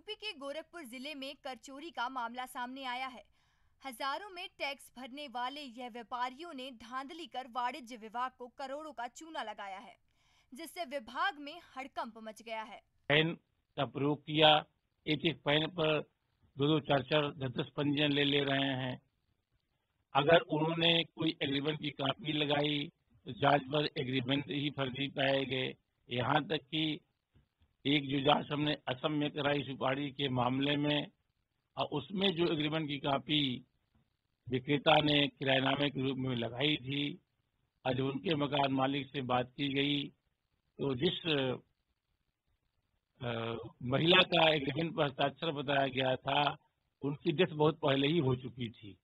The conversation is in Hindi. यूपी के गोरखपुर जिले में कर चोरी का मामला सामने आया है। हजारों में टैक्स भरने वाले यह व्यापारियों ने धांधली कर वाणिज्य विभाग को करोड़ों का चूना लगाया है, जिससे विभाग में हड़कंप मच गया है। पैन का प्रयोग किया, एक एक पैन पर दो चार 10 पंजीयन ले रहे हैं। अगर उन्होंने कोई एग्रीमेंट की कॉपी लगाई तो जांच पर एग्रीमेंट ही फर्जी पाए गए। यहाँ तक कि एक जो जांच हमने असम में कराई सुपारी के मामले में, और उसमें जो एग्रीमेंट की कापी विक्रेता ने किरायनामे के रूप में लगाई थी, आज उनके मकान मालिक से बात की गई तो जिस महिला का एग्रीमेंट पर हस्ताक्षर बताया गया था उनकी डेथ बहुत पहले ही हो चुकी थी।